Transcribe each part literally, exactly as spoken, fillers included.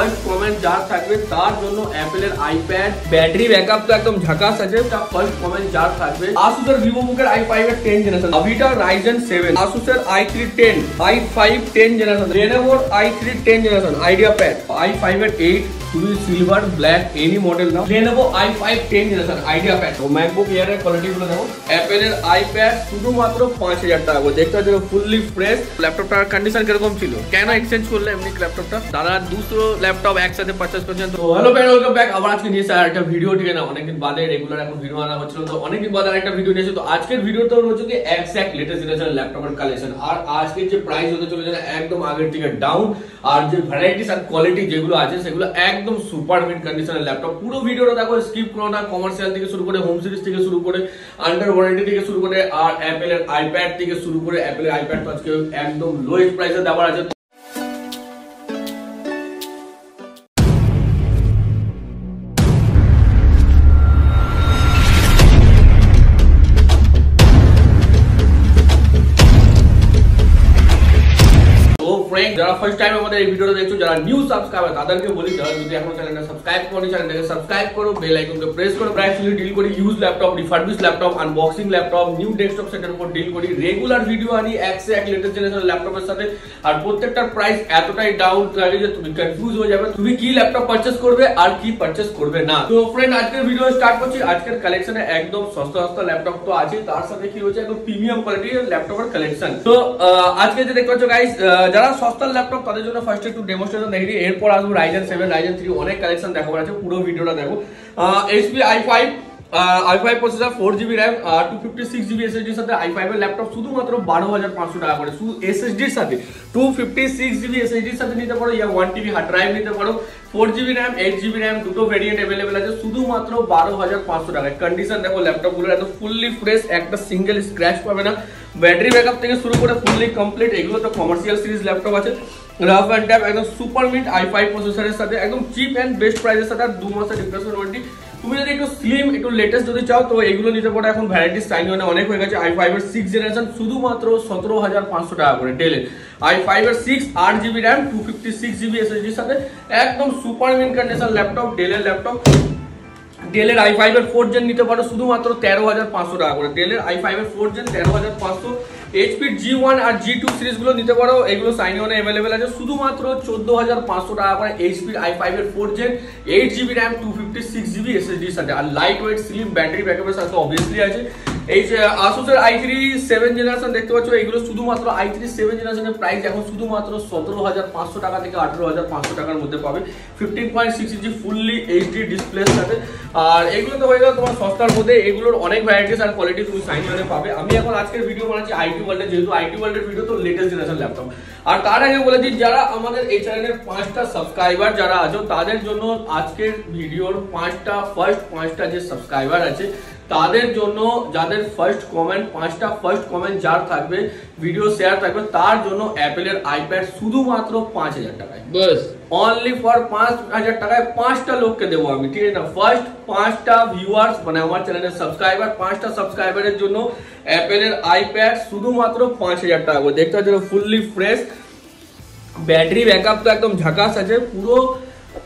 First comment जा सकते तार জন্য Apple এর iPad ব্যাটারি ব্যাকআপ তো একদম ঝাকাস আছে। তা ফার্স্ট কমেন্ট যা থাকবে Asus এর VivoBook এর i five এর tenth generation, Avita Ryzen seven, Asus এর i three ten, i five tenth generation, Lenovo i three tenth generation, IdeaPad, i five এর eight पूरी सिल्वर ब्लैक एनी मॉडल ना, Lenovo i five tenth generation IdeaPad, तो MacBook Air এর quality গুলো দেখো। Apple এর iPad শুধুমাত্র পাঁচ হাজার টাকা গো, দেখতে পাচ্ছো ফুললি ফ্রেশ। ল্যাপটপটার কন্ডিশন কিরকম ছিল, কেন এক্সচেঞ্জ করলে এমনি ল্যাপটপটা? দাদা দুসরো ল্যাপটপ একসাথে পারচেজ করেছেন। তো হ্যালো ফ্রেন্ড, ওয়েলকাম ব্যাক। আবার আজকে নিয়ে এসেছি আরেকটা ভিডিও, ঠিক না? অনেকদিন বাদে রেগুলার এখন ভিডিও আনা হচ্ছিল, তো অনেকদিন বাদে আরেকটা ভিডিও নিয়ে এসেছি। তো আজকের ভিডিওতে হচ্ছে যে এক্সাক্ট লেটেস্ট জেনারেশন ল্যাপটপের কালেকশন, আর আজকে যে প্রাইস হতে চলেছে একদম আগের থেকে ডাউন, আর যে ভ্যারাইটিস আর কোয়ালিটি যেগুলো আছে সেগুলো এক একদম সুপার মিড কন্ডিশনের ল্যাপটপ। পুরো ভিডিওটা দেখো, স্কিপ করো না। কমার্শিয়াল থেকে শুরু করে হোম সিরিজ থেকে শুরু করে আন্ডার ওয়ারেন্টি থেকে শুরু করে আর Apple এর iPad থেকে শুরু করে Apple এর iPad আজকে একদম লোয়েস্ট প্রাইসে দেওয়া আছে। যারা ফার্স্ট টাইম আমাদের এই ভিডিওটা দেখছো, যারা নিউ সাবস্ক্রাইবার তাদেরকে বলি, যারা যদি এখনো চ্যানেলটা সাবস্ক্রাইব করনি চ্যানেলটাকে সাবস্ক্রাইব করো, বেল আইকনকে প্রেস করো। প্রাইস রিলেটেড ডিল করি, use laptop, refurbish laptop, unboxing laptop, new desktop সেটের উপর ডিল করি। রেগুলার ভিডিও আনি এক্সাক্ট লেটেস্ট জেনারেশন ল্যাপটপের সাথে, আর প্রত্যেকটার প্রাইস এতটাই ডাউন থাকে যে তুমি কনফিউজ হয়ে যাবে তুমি কি ল্যাপটপ পারচেজ করবে আর কি পারচেজ করবে না। তো ফ্রেন্ড, আজকের ভিডিও স্টার্ট করছি। আজকের কালেকশনে একদম সস্তা সস্তা ল্যাপটপ তো আছে, তার সাথে কি হচ্ছে একদম প্রিমিয়াম কোয়ালিটির ল্যাপটপের কালেকশন। তো আজকে যে দেখতে পাচ্ছ গাইস, যারা সস্তা ল্যাপটপ তাদের জন্য ফার্স্ট একটু ডেমোস্ট্রেশন দেখি, এরপর আসবো Ryzen seven, Ryzen three, অনেক কালেকশন দেখাবো আছে। পুরো ভিডিওটা দেখো। H P i five i five processor, four G B RAM, two fifty-six G B S S D এর সাথে i five এর ল্যাপটপ শুধুমাত্র বারো হাজার পাঁচশো টাকা করে। শুধু S S D এর সাথে two fifty-six G B S S D এর সাথে নিতে পারো, ইয়া one T B hard drive নিতে পারো, four G B RAM, eight G B RAM, দুটো ভেরিয়েন্ট अवेलेबल আছে শুধুমাত্র বারো হাজার পাঁচশো টাকায়। কন্ডিশন দেখো ল্যাপটপগুলোর, এত ফুললি ফ্রেশ, একটা সিঙ্গেল স্ক্র্যাচ পাবে না। ব্যাটারি ব্যাকআপ থেকে শুরু করে ফুললি কমপ্লিট। এগুলো তো কমার্শিয়াল সিরিজ ল্যাপটপ আছে। রাফ অ্যান্ড ট্যাপ একদম সুপার মিন্ট i five প্রসেসরের সাথে, একদম চিপ এন্ড বেস্ট প্রাইসের সাথে, আর দু মাসের রিপ্লেসমেন্ট ওয়ারেন্টি। তুমি যদি একটু স্লিম একটু লেটেস্ট যদি চাও তো এগুলো নিতে পারো। এখন ভ্যারাইটিস সাইন মানে অনেক হয়ে গেছে। i five এর six জেনারেশন শুধুমাত্র সতেরো হাজার পাঁচশো টাকা করে ডেলে। i five এর six, eight G B RAM, two fifty-six G B S S D এর সাথে একদম সুপার মিন্ট কন্ডিশন ল্যাপটপ, ডেলের ল্যাপটপ। ডেলের i five এর fourth gen নিতে পারো শুধুমাত্র তেরো হাজার পাঁচশো টাকা করে। ডেলের i five এর fourth gen তেরো হাজার পাঁচশো। H P G one আর G two সিরিজগুলো নিতে পারো, এগুলো সাইন ইন अवेलेबल আছে শুধুমাত্র চোদ্দ হাজার পাঁচশো টাকা করে। H P i five এর fourth gen, eight G B RAM, two fifty-six G B S S D সাথে, আর লাইটওয়েট স্লিম ব্যাটারি ব্যাকআপের সাথে অবভিয়াসলি আছে। এই যে Asus এর i three seven জেনারেশন দেখতে পাচ্ছো, এগুলো শুধুমাত্র i three seven জেনারেশনের প্রাইস এখন শুধুমাত্র সতেরো হাজার পাঁচশো টাকা থেকে আঠারো হাজার পাঁচশো টাকার মধ্যে পাবে। fifteen point six inch fully H D ডিসপ্লের সাথে। আর এগুলো তো হয়ে গেল তোমার সস্তার মধ্যে, এগুলোর অনেক ভ্যারাইটিস আর কোয়ালিটি তুমি সাইন করে পাবে। আমি এখন আজকের ভিডিও বানাচ্ছি আইটি ওয়ার্ল্ডের, যেহেতু আইটি ওয়ার্ল্ডের ভিডিও তো লেটেস্ট জেনারেশন ল্যাপটপ। আর তার আগে বলে দিই, যারা আমাদের এই চ্যানেলের পাঁচটা সাবস্ক্রাইবার যারা আছো তাদের জন্য আজকের ভিডিওর পাঁচটা ফার্স্ট পাঁচটা যে সাবস্ক্রাইবার আছে তাদের জন্য, যাদের ফার্স্ট কমেন্ট পাঁচটা ফার্স্ট কমেন্ট যার থাকবে, ভিডিও শেয়ার থাকবে, তার জন্য Apple এর iPad শুধুমাত্র পাঁচ হাজার টাকায়, বাস অনলি ফর পাঁচ হাজার টাকায় পাঁচটা লোককে দেবো আমি, ঠিক আছে না? ফার্স্ট পাঁচটা ভিউয়ার্স মানে আমার চ্যানেলের সাবস্ক্রাইবার, পাঁচটা সাবস্ক্রাইবারের জন্য Apple এর iPad শুধুমাত্র পাঁচ হাজার টাকা করে। দেখতে পাচ্ছ ফুললি ফ্রেশ, ব্যাটারি ব্যাকআপ তো একদম ঝাকাস আছে। পুরো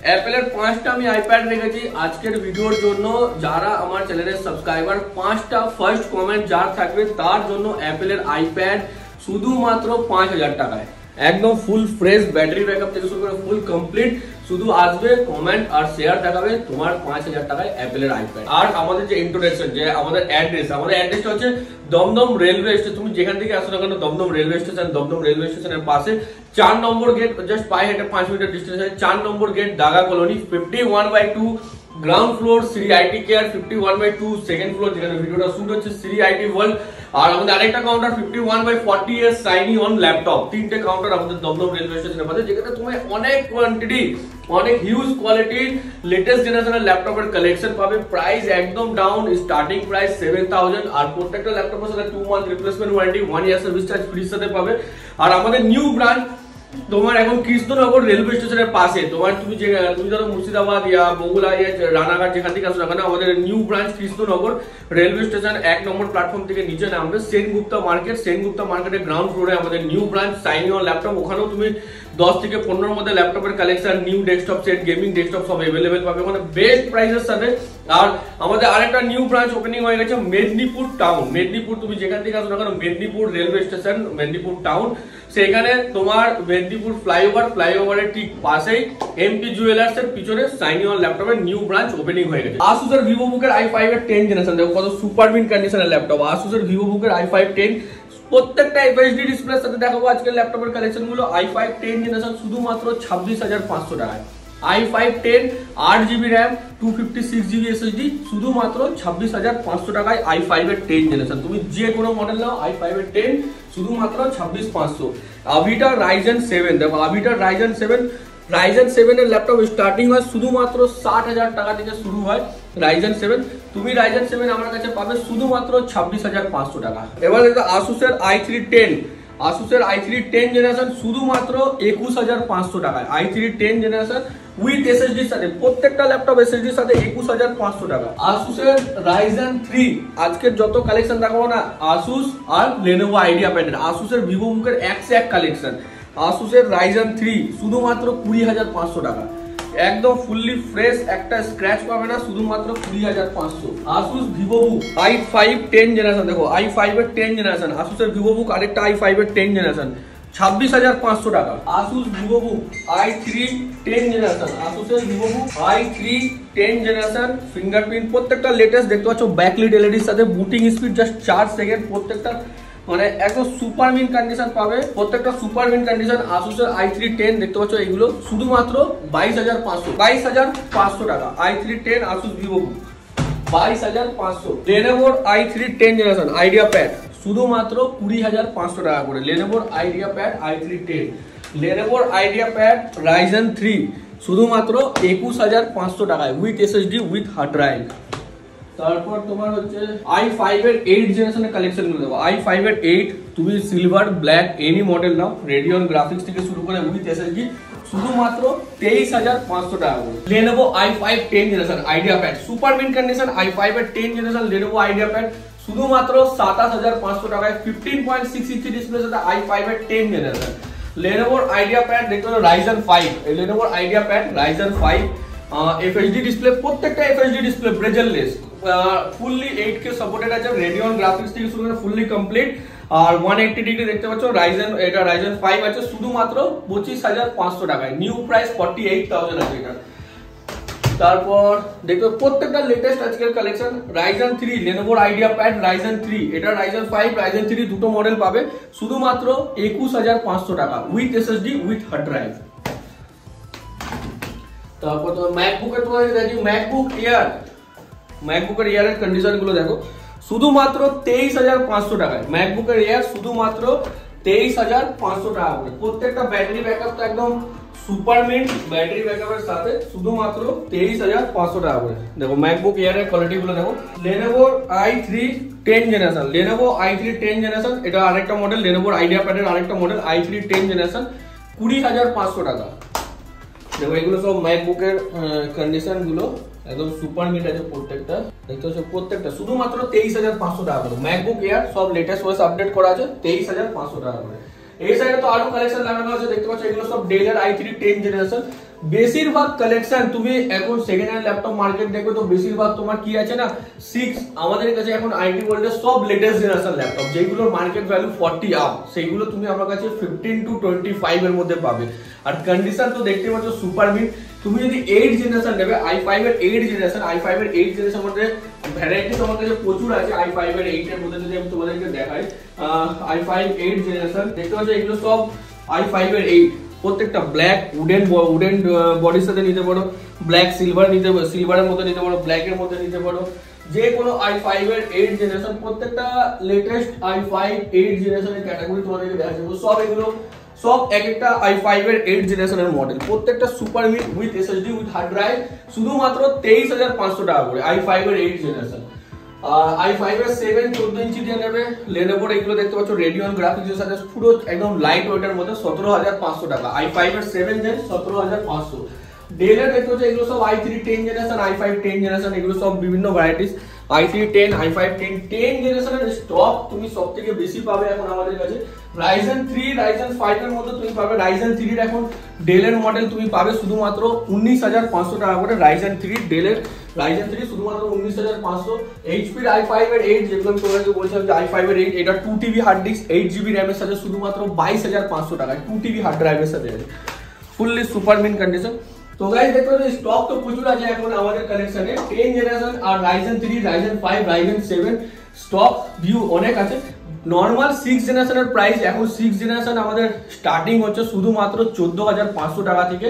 অ্যাপেলের পাঁচটা আমি আইপ্যাড রেখেছি আজকের ভিডিওর জন্য। যারা আমার চ্যানেলের সাবস্ক্রাইবার পাঁচটা ফার্স্ট কমেন্ট যার থাকবে তার জন্য অ্যাপেলের আইপ্যাড শুধুমাত্র পাঁচ হাজার টাকায়, একদম ফুল ফ্রেশ, ব্যাটারি ব্যাকআপ থেকে শুরু করে ফুল কমপ্লিট। শুধু আসবে কমেন্ট আর শেয়ার দেখাবে, তোমার পাঁচ হাজার টাকায় অ্যাপেলের আইপ্যাড। আর আমাদের যে ইন্ট্রোডাকশন, যে আমাদের অ্যাড্রেস, আমাদের অ্যাড্রেসটা হচ্ছে দমদম রেলওয়ে স্টেশন। তুমি যেখান থেকে আসো না কেন Dum Dum railway station, Dum Dum railway স্টেশনের পাশে চার নম্বর গেট, জাস্ট পায়ে হেঁটে পাঁচ মিনিটের ডিস্টেন্স আছে। চার number gate, Daga colony, fifty one by two ground floor, Shri IT care, fifty one by two second floor, যেখানে ভিডিওটা শুট হচ্ছে, শ্রী আইটি ওয়ার্ল্ড। আর আমাদের আরেকটা counter fifty one by forty এর সাইনি অন ল্যাপটপ। তিনটে কাউন্টার আমাদের দমদম রেলওয়ে স্টেশনের পাশে, যেখানে তুমি অনেক কোয়ান্টিটি, অনেক হিউজ কোয়ালিটির লেটেস্ট জেনারেশনের ল্যাপটপের কালেকশন পাবে। প্রাইস একদম down, starting price seven thousand. আর প্রত্যেকটা ল্যাপটপের সাথে two month replacement warranty, one year service charge ফ্রির সাথে পাবে। আর আমাদের নিউ ব্রাঞ্চ তোমার এখন কৃষ্ণনগর রেলওয়ে স্টেশনের পাশে। তোমার তুমি যে তুমি ধরো মুর্শিদাবাদ ইয়া বগুলা ইয়া রানাঘাট যেখান থেকে আসো না কেন, আমাদের new branch Krishnanagar railway station এক নম্বর প্ল্যাটফর্ম থেকে নিচে নামবে, সেনগুপ্তা মার্কেট, সেনগুপ্তা মার্কেটের গ্রাউন্ড ফ্লোরে আমাদের new branch, sign in laptop. ওখানেও তুমি দশ থেকে পনেরোর মধ্যে ল্যাপটপের collection, new desktop set, gaming desktop সব অ্যাভেলেবেল পাবে মানে বেস্ট প্রাইসের সাথে। আর আমাদের আরেকটা নিউ ব্রাঞ্চ ওপেনিং হয়ে গেছে মেদিনীপুর টাউন। মেদিনীপুর তুমি যেখান থেকে আসো না কেন, Medinipur railway station, Medinipur town, সেখানে তোমার মেদিনীপুর ফ্লাইওভার, ফ্লাইওভারের ঠিক পাশেই এমপি জুয়েলার্স এর পিছনে সাইনি অন ল্যাপটপের নিউ ব্রাঞ্চ ওপেনিং হয়ে গেছে। আসুস এর ভিভোবুক এর আই ফাইভ এর টেন জেনারেশন, দেখো কত সুপারবিন কন্ডিশনের ল্যাপটপ। আসুস এর ভিভোবুক এর আই ফাইভ টেন প্রত্যেকটা এফএসডি ডিসপ্লের সাথে দেখাবো আজকের ল্যাপটপের কালেকশনগুলো। i5 10 জেনারেশন শুধুমাত্র ছাব্বিশ হাজার পাঁচশো টাকায়। i5 10 আট জিবি RAM দুশো ছাপ্পান্ন জিবি S S D শুধুমাত্র ছাব্বিশ হাজার পাঁচশো টাকায়। i5 এর টেন জেনারেশন তুমি যে কোনো মডেল নাও, i5 এর টেন শুধুমাত্র ছাব্বিশ হাজার পাঁচশো। Avita Ryzen সেভেন, দেখো Avita Ryzen seven, Ryzen seven এর ল্যাপটপ স্টার্টিং হয় শুধুমাত্র ষাট হাজার টাকা থেকে শুরু হয়। Ryzen সেভেন তুমি Ryzen সেভেন আমার কাছে পাবে শুধুমাত্র ছাব্বিশ হাজার পাঁচশো টাকা। এবার দেখো Asus এর i3 10 Asus এর i3 10 জেনারেশন শুধুমাত্র একুশ হাজার পাঁচশো টাকায়। i3 10 জেনারেশন উইথ এসএসডি সাথে, প্রত্যেকটা ল্যাপটপ এসএসডি সাথে একুশ হাজার পাঁচশো টাকা। Asus এর Ryzen থ্রি আজকের যত কালেকশন দেখাবো না Asus আর Lenovo IdeaPad, Asus এর VivoBook এর এক এক কালেকশন। Asus এর Ryzen থ্রি শুধুমাত্র কুড়ি হাজার পাঁচশো টাকা, একদম ফুললি ফ্রেশ, একটা স্ক্র্যাচ পাবে না, শুধুমাত্র কুড়ি হাজার পাঁচশো। Asus VivoBook i5 10 জেনারেশন, দেখো i5 এর টেন জেনারেশন, Asus এর VivoBook আরেকটা i5 এর টেন জেনারেশন ছাব্বিশ হাজার পাঁচশো টাকা। Asus VivoBook i3 10 generation, Asus এর VivoBook i3 10 জেনারেশন ফিঙ্গারপ্রিন্ট প্রত্যেকটা লেটেস্ট, দেখতে পাচ্ছ ব্যাকলিট এলইডির সাথে, বুটিং স্পিড জাস্ট চার সেকেন্ড, প্রত্যেকটা মানে একদম সুপার মিন কন্ডিশন পাবে, প্রত্যেকটা সুপার মিন কন্ডিশন। Asus এর i3 10 দেখতে পাচ্ছ এগুলো শুধুমাত্র বাইশ হাজার পাঁচশো, বাইশ হাজার পাঁচশো টাকা। i3 10 Asus VivoBook বাইশ হাজার পাঁচশো। Lenovo i3 10 জেনারেশন IdeaPad শুধুমাত্র কুড়ি হাজার পাঁচশো টাকা করে। Lenovo IdeaPad i3 10 Lenovo IdeaPad Ryzen three শুধুমাত্র একুশ হাজার পাঁচশো টাকায় with SSD with hard drive. তারপর তোমার হচ্ছে i5 এর এইট জেনারেশনের কালেকশন গুলো দেবো। i5 এর এইট তুমি সিলভার, ব্ল্যাক এনি মডেল নাও, রেডিয়ন গ্রাফিক্স থেকে শুরু করে উইথ এসএসডি শুধুমাত্র তেইশ হাজার পাঁচশো টাকা করে। Lenovo i5 ten generation IdeaPad super mint condition, i5 এর টেন জেনারেশন Lenovo IdeaPad শুধুমাত্র সাতাশ হাজার পাঁচশো টাকায়, fifteen point six inch display সাথে i5 এর টেন জেনারেশন। Lenovo IdeaPad দেখতে পাচ্ছ Ryzen five, Lenovo IdeaPad Ryzen five FHD display, প্রত্যেকটা FHD display bezelless, fully eight K supported আছে, রেডিয়ন গ্রাফিক্স থেকে শুরু করে ফুললি কমপ্লিট। আর একশো আশি ডিগ্রি দেখতে পাচ্ছ Ryzen, এটা Ryzen ফাইভ আছে শুধুমাত্র পঁচিশ হাজার পাঁচশো টাকায়, new price forty eight thousand আছে এটা। তারপর দেখো প্রত্যেকটা লেটেস্ট আজকের collection Ryzen three, Lenovo IdeaPad Ryzen three, এটা Ryzen ফাইভ Ryzen থ্রি দুটো মডেল পাবে শুধুমাত্র একুশ হাজার পাঁচশো টাকা with SSD with hard drive. তারপর তো MacBook এর তোমাদের দেখি MacBook Air, MacBook Air এর কন্ডিশন গুলো দেখো শুধুমাত্র তেইশ হাজার পাঁচশো টাকায়। MacBook Air শুধুমাত্র তেইশ হাজার পাঁচশো টাকা করে, প্রত্যেকটা ব্যাটারি ব্যাকআপ তো একদম সুপার মিন্ট, ব্যাটারি ব্যাকআপের সাথে শুধুমাত্র তেইশ হাজার পাঁচশো টাকা করে। দেখো MacBook Air এর কোয়ালিটি গুলো দেখো। Lenovo i3 10 generation, Lenovo i3 10 generation এটা আরেকটা মডেল, Lenovo IdeaPad এর আরেকটা মডেল i3 10 জেনারেশন কুড়ি হাজার পাঁচশো টাকা। দেখো এগুলো সব MacBook এর কন্ডিশন গুলো একদম সুপার মিট আছে প্রত্যেকটা, দেখতে পাচ্ছ প্রত্যেকটা শুধুমাত্র তেইশ হাজার পাঁচশো টাকা করে। MacBook Air সব লেটেস্ট ওএস আপডেট করা আছে তেইশ হাজার পাঁচশো টাকা করে। এই সাইডে তো আরো কালেকশন লাগানো আছে, দেখতে পাচ্ছ এগুলো সব Dell এর i3 10 জেনারেশন। বেশিরভাগ কালেকশন তুমি এখন সেকেন্ড হ্যান্ড ল্যাপটপ মার্কেট দেখবে তো বেশিরভাগ তোমার কি আছে না সিক্স, আমাদের কাছে এখন আইটি ওয়ার্ল্ডের সব লেটেস্ট জেনারেশন ল্যাপটপ যেগুলো মার্কেট ভ্যালু ফর্টি আপ, সেইগুলো তুমি আমার কাছে ফিফটিন টু টোয়েন্টি ফাইভ এর মধ্যে পাবে। আর কন্ডিশন তো দেখতে পাচ্ছ সুপার মিট। তুমি যদি এইট জেনারেশন নেবে, i5 এর এইট জেনারেশন, i5 এর এইট জেনারেশন মধ্যে ভ্যারাইটি তোমার কাছে প্রচুর আছে। i5 এর এইট এর মধ্যে যদি আমি তোমাদেরকে দেখাই i5 এইট জেনারেশন দেখতে পাচ্ছ এগুলো সব i5 এর এইট, প্রত্যেকটা ব্ল্যাক, উডেন উডেন বডির সাথে নিতে পারো, ব্ল্যাক সিলভার নিতে পারো, সিলভারের মধ্যে নিতে পারো, ব্ল্যাক এর মধ্যে নিতে পারো, যে কোনো i5 এর এইট জেনারেশন প্রত্যেকটা লেটেস্ট i5 এইট জেনারেশনের ক্যাটাগরি তোমাদেরকে দেখাচ্ছি। সব এগুলো সব এক একটা i5 এর এইট জেনারেশনের মডেল, প্রত্যেকটা super mint with SSD with hard drive শুধুমাত্র তেইশ হাজার পাঁচশো টাকা করে i5 এর এইট জেনারেশন। আর i5 এর সেভেন চোদ্দ ইঞ্চি দিয়ে নেবে Lenovo, এগুলো দেখতে পাচ্ছ রেডিয়ন গ্রাফিক্সের সাথে পুরো একদম লাইট ওয়েটের মধ্যে সতেরো হাজার পাঁচশো টাকা। i5 এর সেভেন জেন সতেরো হাজার পাঁচশো। Dell এর দেখতে পাচ্ছ এগুলো সব i3 10 জেনারেশন, i5 10 জেনারেশন, এগুলো সব বিভিন্ন varieties. i three ten i five ten ten জেনারেশনের স্টক তুমি সবথেকে বেশি পাবে এখন আমাদের কাছে Ryzen थ्री Ryzen फाइव এর মধ্যে তুমি পাবে Ryzen थ्री এর এখন Dell এর মডেল তুমি পাবে শুধুমাত্র उन्नीस हज़ार पाँच सौ টাকা করে Ryzen थ्री Dell এর Ryzen थ्री শুধুমাত্র उन्नीस हज़ार पाँच सौ H P এর i फाइव এর eight যেগুলো আমি তোমাদেরকে বলেছিলাম যে i फाइव এর eight এটা two T B hard disk eight G B RAM এর সাথে শুধুমাত্র बाईस हज़ार पाँच सौ টাকা two T B hard drive এর সাথে আছে ফুললি সুপার মিন কন্ডিশন। तो गाइस देखो तो स्टॉक तो प्रचुर आज এখন আমাদের কালেকশনে टेन জেনারেশন আর Ryzen three Ryzen five Ryzen seven stock ভিউ অনেক আছে। নরমাল सिक्स জেনারেশনের প্রাইস এখন सिक्स জেনারেশন আমাদের স্টার্টিং হচ্ছে শুধুমাত্র चौदह हज़ार पाँच सौ টাকা থেকে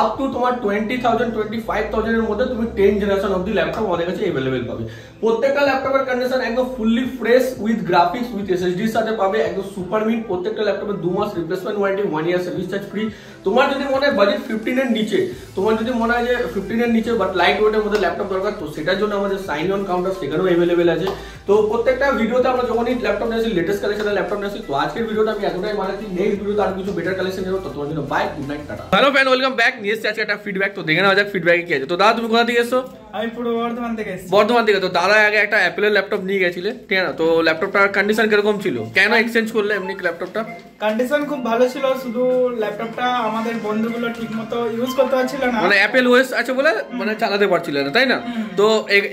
আপ টু তোমার बीस हज़ार पच्चीस हज़ार এর মধ্যে তুমি टेन জেনারেশন অবধি ল্যাপটপ আমাদের কাছে अवेलेबल পাবে। প্রত্যেকটা ল্যাপটপের কন্ডিশন একদম fully fresh with graphics with SSD সাথে পাবে একদম সুপার মিন। প্রত্যেকটা ল্যাপটপে দুই মাস replacement warranty one year service charge free. তোমার যদি মনে হয় বাজেট पंद्रह এর নিচে তোমার যদি মনে হয় যে पंद्रह এর নিচে বাট লাইট ওয়েটের মধ্যে ল্যাপটপ দরকার তো সেটার জন্য আমাদের সাইন অন কাউন্টার সেখানেও अवेलेबल আছে। তো প্রত্যেকটা ভিডিওতে আমরা যখনই ল্যাপটপ लेटेस्ट कलेक्शन है लैपटॉप में से तो आज के वीडियो में हम यहां पर माना कि नेक्स्ट वीडियो तक कुछ बेटर कलेक्शन है तो तुम्हारे bye good night tata. Hello friend welcome back next आज का फीडबैक तो देखना आज फीडबैक क्या है तो दादा तुम कहां से এসেছো? আমি পুরো বর্ধমান থেকে এসেছি। বর্ধমান থেকে তো দাদা আগে একটা অ্যাপলের ল্যাপটপ নিয়ে গেছিলে ঠিক না তো ল্যাপটপটার কন্ডিশন কিরকম ছিল কেন এক্সচেঞ্জ করলে এমনি ল্যাপটপটা? কন্ডিশন খুব ভালো ছিল শুধু ল্যাপটপটা আমাদের বন্ধুগুলো ঠিকমতো ইউজ করতে পারছিল না মানে অ্যাপল ওএস আছে বলে মানে চালাতে পারছিল না তাই না তো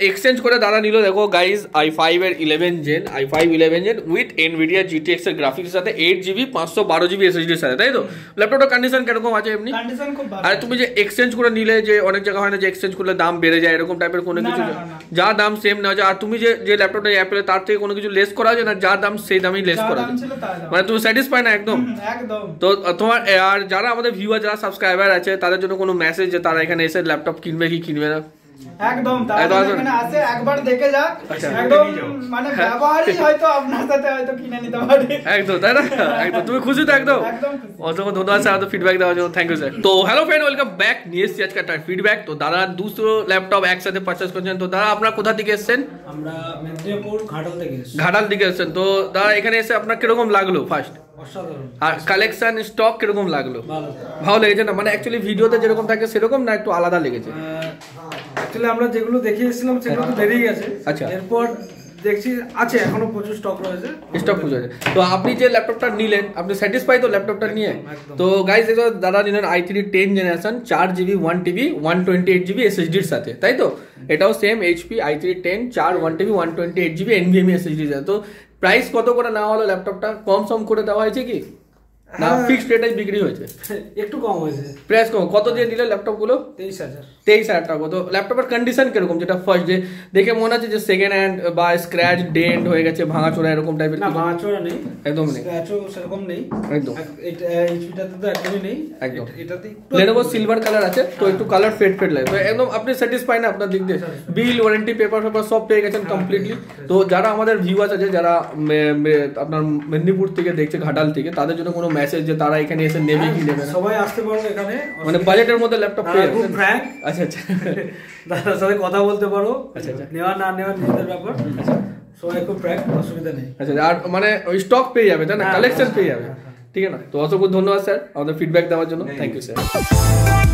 এক্সচেঞ্জ করে দাদা নিলো। দেখো গাইস i फाइव এর eleven gen i five eleven gen with Nvidia GTX এর গ্রাফিক্স সাথে एट जी बी पाँच सौ बारह जी बी এসএসডি সাথে তাই তো ল্যাপটপটার কন্ডিশন কিরকম আছে এমনি? কন্ডিশন খুব ভালো। আর তুমি যে এক্সচেঞ্জ করে নিলে যে অনেক জায়গা হয় না যে এক্সচেঞ্জ করলে দাম বেড়ে যায় এরকম টাইপের কোনো কিছু যা দাম सेम না যা আর তুমি যে যে ল্যাপটপটা অ্যাপলে তার থেকে কোনো কিছু লেস করা যায় না যা দাম সেই দামই লেস করা যায় মানে তুমি স্যাটিসফাই না একদম একদম। তো তোমার আর যারা আমাদের ভিউয়ার যারা সাবস্ক্রাইবার আছে তাদের জন্য কোনো মেসেজ যে তারা এখানে এসে ল্যাপটপ কিনবে কি কিনবে না একদম তারা এখানে আসে একবার দেখে যাক একদম মানে ব্যবহারই হয়তো আপনার সাথে হয়তো কিনে নিতে পারে একদম তাই না একদম তুমি খুশি তো একদম একদম অসংখ্য ধন্যবাদ স্যার তো ফিডব্যাক দেওয়ার জন্য থ্যাংক ইউ স্যার। তো হ্যালো ফ্রেন্ড ওয়েলকাম ব্যাক নিয়েছি আজকে একটা ফিডব্যাক তো দাদা দুটো ল্যাপটপ একসাথে পারচেজ করেছেন তো দাদা আপনারা কোথা থেকে এসেছেন? আমরা মেদিনীপুর ঘাটাল থেকে এসেছি। ঘাটাল থেকে এসেছেন তো দাদা এখানে এসে আপনার কিরকম লাগলো ফার্স্ট? অসাধারণ। আর কালেকশন স্টক কিরকম লাগলো? ভালো ভালো লেগেছে না মানে অ্যাকচুয়ালি ভিডিওতে যেরকম থাকে সেরকম না একটু আলাদা লেগেছে আসলে আমরা যেগুলো দেখিয়েছিলাম সেগুলো তো বেরিয়ে গেছে আচ্ছা এরপর দেখছি আছে এখনো প্রচুর স্টক রয়েছে স্টক প্রচুর আছে। তো আপনি যে ল্যাপটপটা নিলেন আপনি স্যাটিসফাই তো ল্যাপটপটা নিয়ে? তো গাইস এটা দাদা নিলেন i three ten generation four G B one T B one twenty eight G B SSD এর সাথে তাই তো এটাও same HP i three ten four one T B one twenty eight G B NVMe SSD এর সাথে। তো price কত করে নেওয়া হলো ল্যাপটপটা কম সম করে দেওয়া হয়েছে কি না ফিক্সড রেটে বিক্রি হয়েছে? একটু কম হয়েছে প্রাইস কম। কত দিয়ে নিলে ল্যাপটপগুলো? তেইশ হাজার টাকা। তো ল্যাপটপের কন্ডিশন কিরকম যেটা ফার্স্ট ডে দেখে মনে হচ্ছে যে সেকেন্ড হ্যান্ড বা স্ক্র্যাচ ডেন্ট হয়ে গেছে ভাঙাচোরা এরকম টাইপের? না ভাঙাচোরা নেই একদম নেই স্ক্র্যাচও সেরকম নেই একদম এটা এইচপিটাতে তো একদমই নেই একদম এটাতে একটু Lenovo সিলভার কালার আছে তো একটু কালার ফেড ফেড লাগে তো একদম আপনি স্যাটিসফাই না আপনার দিক দিয়ে বিল ওয়ারেন্টি পেপার পেপার সব পেয়ে গেছেন কমপ্লিটলি। তো যারা আমাদের ভিউয়ার্স আছে যারা আপনার মেদিনীপুর থেকে দেখছে ঘাটাল থেকে তাদের জন্য কোনো মেসেজ যে তারা এখানে এসে নেবে কি নেবে না সবাই আসতে পারবে এখানে মানে বাজেটের মধ্যে ল্যাপটপ পেয়ে খুব ফ্র্যাঙ্ক আচ্ছা আচ্ছা দাদার সাথে কথা বলতে পারো আচ্ছা আচ্ছা নেওয়া না নেওয়া নিজের ব্যাপার আচ্ছা সবাই খুব ফ্র্যাঙ্ক অসুবিধা নেই আচ্ছা আর মানে ওই স্টক পেয়ে যাবে তাই না কালেকশন পেয়ে যাবে ঠিক আছে না। তো অসংখ্য ধন্যবাদ স্যার আমাদের ফিডব্যাক দেওয়ার জন্য থ্যাংক ইউ স্যার।